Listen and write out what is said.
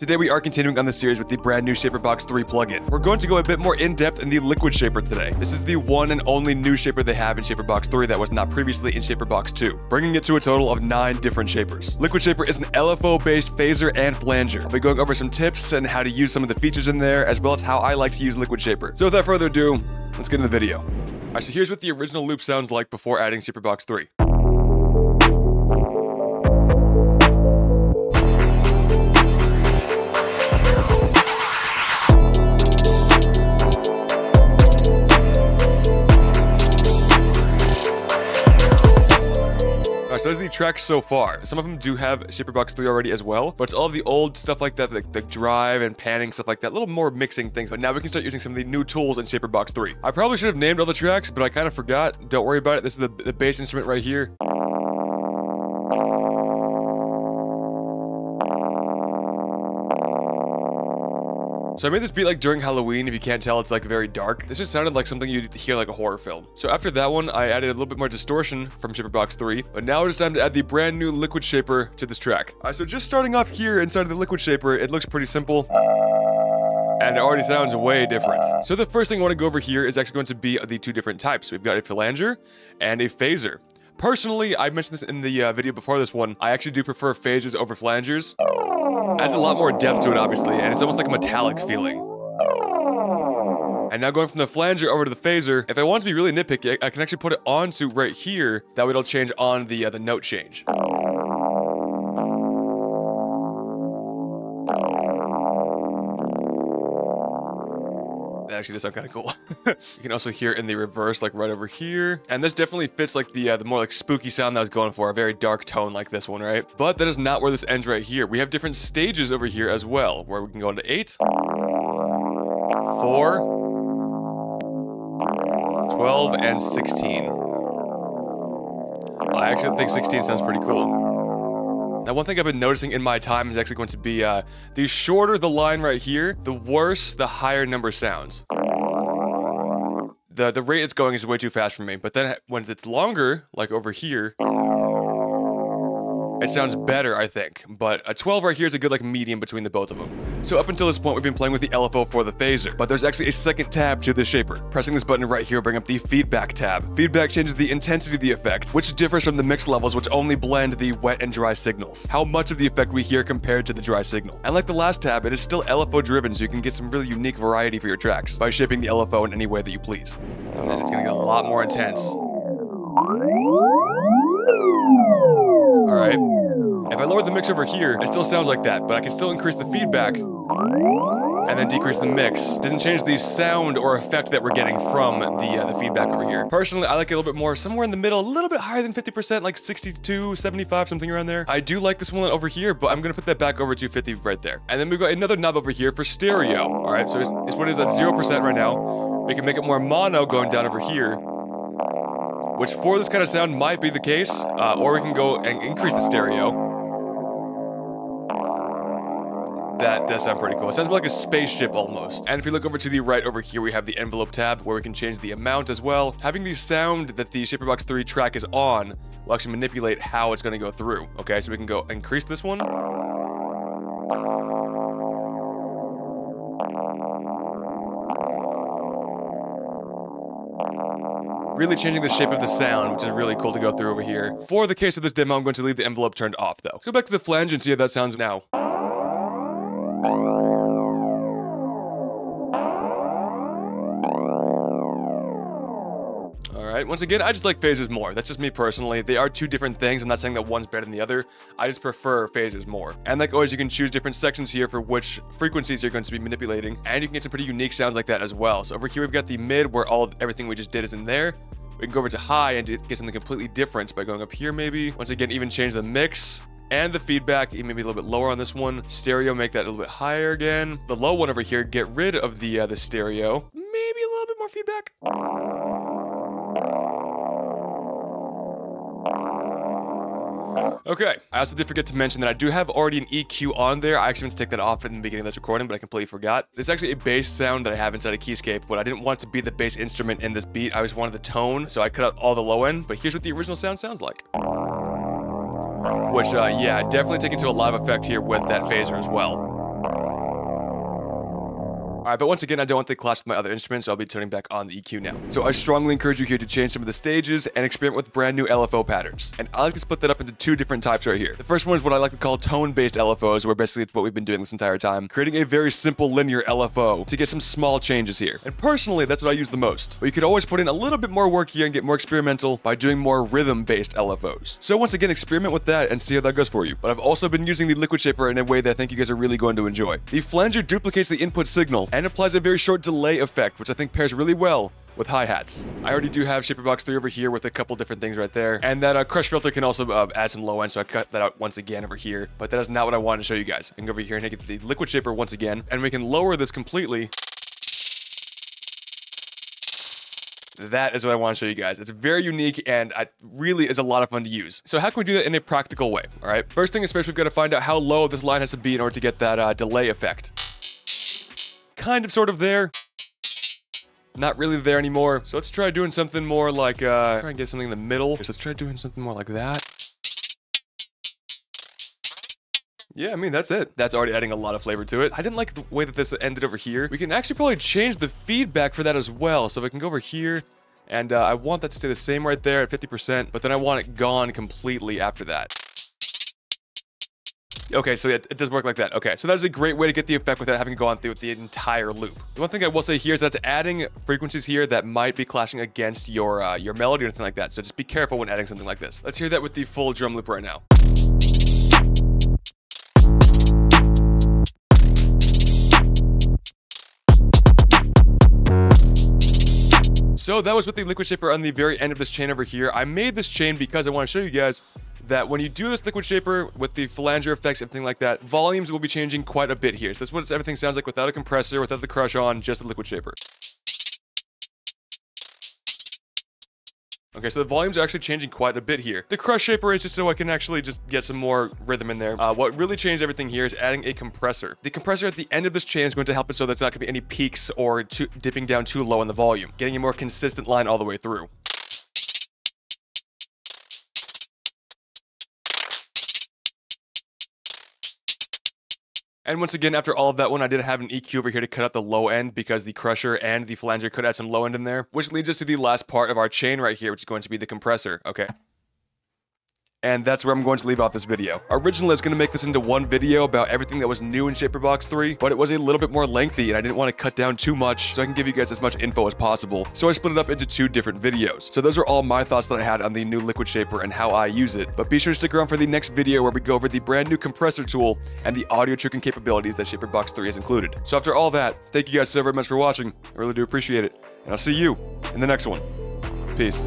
Today we are continuing on the series with the brand new ShaperBox 3 plugin. We're going to go a bit more in depth in the Liquid Shaper today. This is the one and only new shaper they have in ShaperBox 3 that was not previously in ShaperBox 2, bringing it to a total of 9 different shapers. Liquid Shaper is an LFO-based phaser and flanger. I'll be going over some tips and how to use some of the features in there, as well as how I like to use Liquid Shaper. So without further ado, let's get into the video. All right, so here's what the original loop sounds like before adding ShaperBox 3. So those are the tracks so far. Some of them do have ShaperBox 3 already as well, but it's all of the old stuff like that, like the drive and panning, stuff like that, a little more mixing things. But now we can start using some of the new tools in ShaperBox 3. I probably should have named all the tracks, but I kind of forgot. Don't worry about it. This is the bass instrument right here. So I made this beat like during Halloween. If you can't tell, it's like very dark. This just sounded like something you'd hear like a horror film. So after that one, I added a little bit more distortion from ShaperBox 3, but now it's time to add the brand new Liquid Shaper to this track. All right, so just starting off here inside of the Liquid Shaper, it looks pretty simple. And it already sounds way different. So the first thing I want to go over here is actually going to be the two different types. We've got a flanger and a phaser. Personally, I mentioned this in the video before this one, I actually do prefer phasers over flangers. Adds a lot more depth to it, obviously, and it's almost like a metallic feeling. And now going from the flanger over to the phaser, if I want to be really nitpicky, I can actually put it onto right here. That way it'll change on the note change. That actually does sound kind of cool. You can also hear in the reverse, like right over here. And this definitely fits like the more like spooky sound that I was going for, a very dark tone like this one, right? But that is not where this ends right here. We have different stages over here as well, where we can go into 8, 4, 12, and 16. I actually think 16 sounds pretty cool. Now, one thing I've been noticing in my time is actually going to be the shorter the line right here, the worse the higher number sounds. The rate it's going is way too fast for me, but then when it's longer, like over here, it sounds better, I think. But a 12 right here is a good like medium between the both of them. So up until this point, we've been playing with the LFO for the phaser, but there's actually a second tab to the shaper. Pressing this button right here will bring up the feedback tab. Feedback changes the intensity of the effect, which differs from the mix levels, which only blend the wet and dry signals. How much of the effect we hear compared to the dry signal. And like the last tab, it is still LFO driven, so you can get some really unique variety for your tracks by shaping the LFO in any way that you please. And then it's gonna get a lot more intense. All right. If I lower the mix over here, it still sounds like that, but I can still increase the feedback and then decrease the mix. Doesn't change the sound or effect that we're getting from the feedback over here. Personally, I like it a little bit more somewhere in the middle, a little bit higher than 50%, like 62, 75, something around there. I do like this one over here, but I'm gonna put that back over to 50 right there. And then we've got another knob over here for stereo. All right, so this one is at 0% right now. We can make it more mono going down over here, which for this kind of sound might be the case, or we can go and increase the stereo. That does sound pretty cool. It sounds more like a spaceship almost. And if you look over to the right over here, we have the envelope tab where we can change the amount as well. Having the sound that the ShaperBox 3 track is on will actually manipulate how it's gonna go through. Okay, so we can go increase this one. Really changing the shape of the sound, which is really cool to go through over here. For the case of this demo, I'm going to leave the envelope turned off though. Let's go back to the flange and see how that sounds now. All right, once again, I just like phasers more. That's just me personally. They are two different things. I'm not saying that one's better than the other. I just prefer phasers more. And like always, you can choose different sections here for which frequencies you're going to be manipulating. And you can get some pretty unique sounds like that as well. So over here, we've got the mid where everything we just did is in there. We can go over to high and get something completely different by going up here maybe. Once again, even change the mix. And the feedback, maybe a little bit lower on this one. Stereo, make that a little bit higher again. The low one over here, get rid of the stereo. Maybe a little bit more feedback. Okay, I also did forget to mention that I do have already an EQ on there. I actually meant to take that off in the beginning of this recording, but I completely forgot. This is actually a bass sound that I have inside of Keyscape, but I didn't want it to be the bass instrument in this beat. I always wanted the tone, so I cut out all the low end, but here's what the original sound sounds like. Which, yeah, definitely taking to a lot of effect here with that phaser as well. Alright, but once again, I don't want the clash with my other instruments, so I'll be turning back on the EQ now. So I strongly encourage you here to change some of the stages and experiment with brand new LFO patterns. And I like to split that up into two different types right here. The first one is what I like to call tone-based LFOs, where basically it's what we've been doing this entire time, creating a very simple linear LFO to get some small changes here. And personally, that's what I use the most. But you could always put in a little bit more work here and get more experimental by doing more rhythm-based LFOs. So once again, experiment with that and see how that goes for you. But I've also been using the Liquid Shaper in a way that I think you guys are really going to enjoy. The flanger duplicates the input signal and applies a very short delay effect, which I think pairs really well with hi-hats. I already do have ShaperBox 3 over here with a couple different things right there. And that Crush Filter can also add some low end, so I cut that out once again over here. But that is not what I wanted to show you guys. I can go over here and I get the Liquid Shaper once again, and we can lower this completely. That is what I want to show you guys. It's very unique and it really is a lot of fun to use. So how can we do that in a practical way? All right, first thing is first, we've got to find out how low this line has to be in order to get that delay effect. Kind of, sort of there. Not really there anymore. So let's try doing something more like, try and get something in the middle. Just let's try doing something more like that. Yeah, I mean, that's it. That's already adding a lot of flavor to it. I didn't like the way that this ended over here. We can actually probably change the feedback for that as well. So if I can go over here and I want that to stay the same right there at 50%, but then I want it gone completely after that. Okay, so it does work like that. Okay, so that's a great way to get the effect without having to go on through with the entire loop. The one thing I will say here is that's adding frequencies here that might be clashing against your melody or anything like that. So just be careful when adding something like this. Let's hear that with the full drum loop right now. So that was with the Liquid Shaper on the very end of this chain over here. I made this chain because I want to show you guys that when you do this Liquid Shaper with the flanger effects, everything like that, volumes will be changing quite a bit here. So that's what everything sounds like without a compressor, without the crush on, just the Liquid Shaper. Okay, so the volumes are actually changing quite a bit here. The Crush Shaper is just so I can actually just get some more rhythm in there. What really changed everything here is adding a compressor. The compressor at the end of this chain is going to help it so that's not going to be any peaks or dipping down too low in the volume, getting a more consistent line all the way through. And once again, after all of that one, I did have an EQ over here to cut out the low end because the crusher and the flanger could add some low end in there, which leads us to the last part of our chain right here, which is going to be the compressor. Okay. And that's where I'm going to leave off this video. Originally, I was gonna make this into one video about everything that was new in ShaperBox 3, but it was a little bit more lengthy and I didn't wanna cut down too much so I can give you guys as much info as possible. So I split it up into two different videos. So those are all my thoughts that I had on the new Liquid Shaper and how I use it. But be sure to stick around for the next video where we go over the brand new compressor tool and the audio tricking capabilities that ShaperBox 3 has included. So after all that, thank you guys so very much for watching. I really do appreciate it. And I'll see you in the next one. Peace.